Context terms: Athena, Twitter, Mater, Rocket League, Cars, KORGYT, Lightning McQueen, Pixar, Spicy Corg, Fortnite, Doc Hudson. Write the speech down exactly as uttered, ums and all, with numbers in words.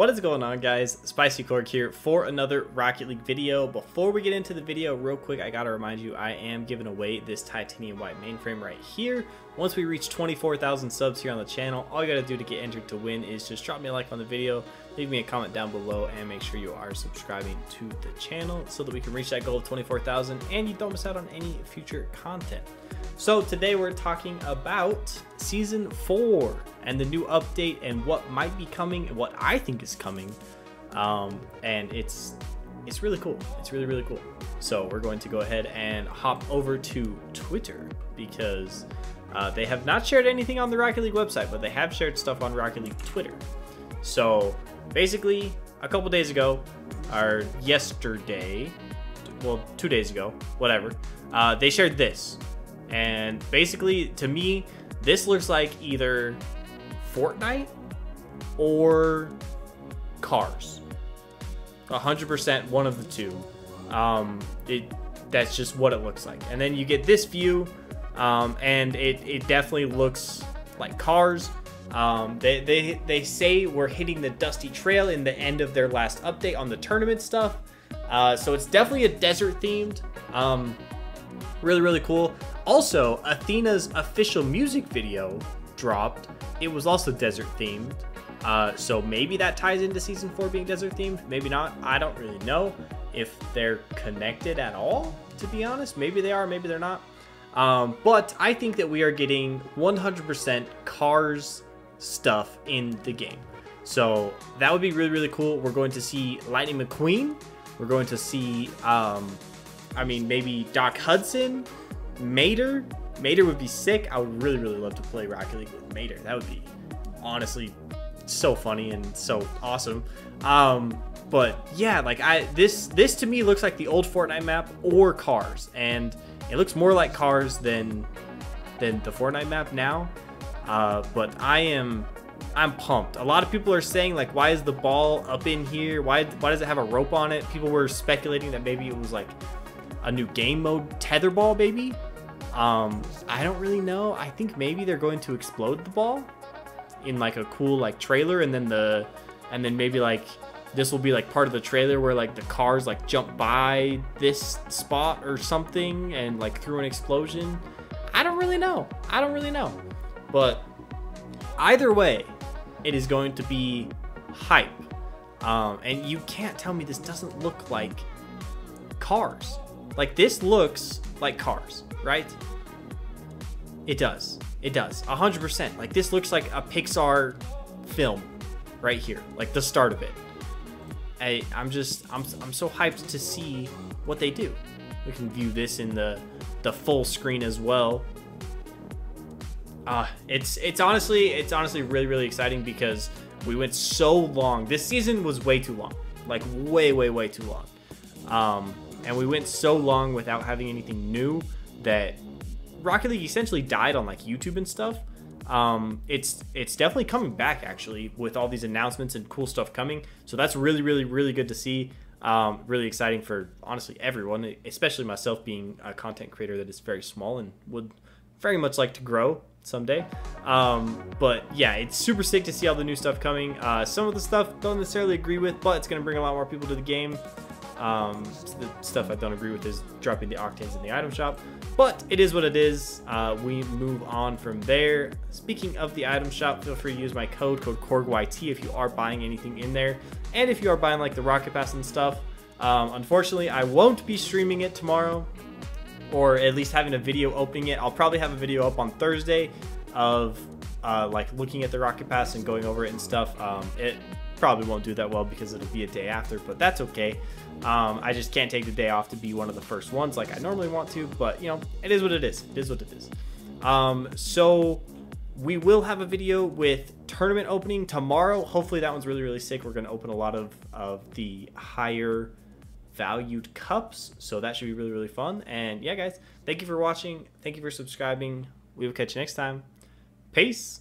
What is going on, guys? Spicy Corg here for another Rocket League video. Before we get into the video, real quick, I gotta remind you, I am giving away this titanium white mainframe right here. Once we reach twenty-four thousand subs here on the channel, all you gotta do to get entered to win is just drop me a like on the video, leave me a comment down below, and make sure you are subscribing to the channel so that we can reach that goal of twenty-four thousand and you don't miss out on any future content. So today we're talking about season four and the new update and what might be coming and what I think is coming. Um, and it's it's really cool. It's really, really cool. So we're going to go ahead and hop over to Twitter because uh, they have not shared anything on the Rocket League website, but they have shared stuff on Rocket League Twitter. So basically a couple days ago or yesterday, well, two days ago, whatever, uh, they shared this. And basically, to me, this looks like either Fortnite or Cars. one hundred percent one of the two. Um, it that's just what it looks like. And then you get this view, um, and it, it definitely looks like Cars. Um, they, they, they say we're hitting the dusty trail in the end of their last update on the tournament stuff. Uh, so it's definitely a desert-themed. Um, really, really cool. Also, Athena's official music video dropped. It was also desert themed. Uh, so maybe that ties into season four being desert themed. Maybe not. I don't really know if they're connected at all, to be honest. Maybe they are, maybe they're not. Um, but I think that we are getting one hundred percent Cars stuff in the game. So that would be really, really cool. We're going to see Lightning McQueen. We're going to see, um, I mean, maybe Doc Hudson. Mater, Mater would be sick. I would really, really love to play Rocket League with Mater. That would be honestly so funny and so awesome. Um, but yeah, like I this this to me looks like the old Fortnite map or Cars, and it looks more like Cars than than the Fortnite map now. Uh, but I am I'm pumped. A lot of people are saying, like, why is the ball up in here? Why why does it have a rope on it? People were speculating that maybe it was like a new game mode, tetherball, baby. Um, I don't really know. I think maybe they're going to explode the ball in like a cool like trailer, and then the and then maybe like this will be like part of the trailer where like the cars like jump by this spot or something and like through an explosion. I don't really know. I don't really know. But either way, it is going to be hype. Um, and you can't tell me this doesn't look like Cars. Like this looks like Cars, right? It does. It does. one hundred percent. Like this looks like a Pixar film right here. Like the start of it. I, I'm just, I'm, I'm so hyped to see what they do. We can view this in the, the full screen as well. Uh, it's, it's honestly, it's honestly really, really exciting because we went so long. This season was way too long. Like way, way, way too long. Um, and we went so long without having anything new that Rocket League essentially died on like YouTube and stuff. Um, it's it's definitely coming back actually with all these announcements and cool stuff coming. So that's really, really, really good to see. Um, really exciting for honestly everyone, especially myself being a content creator that is very small and would very much like to grow someday. Um, but yeah, it's super sick to see all the new stuff coming. Uh, some of the stuff don't necessarily agree with, but it's gonna bring a lot more people to the game. Um, the stuff I don't agree with is dropping the octanes in the item shop, but it is what it is. Uh, we move on from there. Speaking of the item shop, feel free to use my code, code KORGYT if you are buying anything in there. And if you are buying like the Rocket Pass and stuff, um, unfortunately I won't be streaming it tomorrow, or at least having a video opening it. I'll probably have a video up on Thursday of uh, like looking at the Rocket Pass and going over it and stuff. Um, it probably won't do that well because it'll be a day after, but that's okay. Um, I just can't take the day off to be one of the first ones like I normally want to, but you know, it is what it is. It is what it is. Um, so we will have a video with tournament opening tomorrow. Hopefully that one's really, really sick. We're going to open a lot of, of the higher valued cups. So that should be really, really fun. And yeah, guys, thank you for watching. Thank you for subscribing. We will catch you next time. Peace.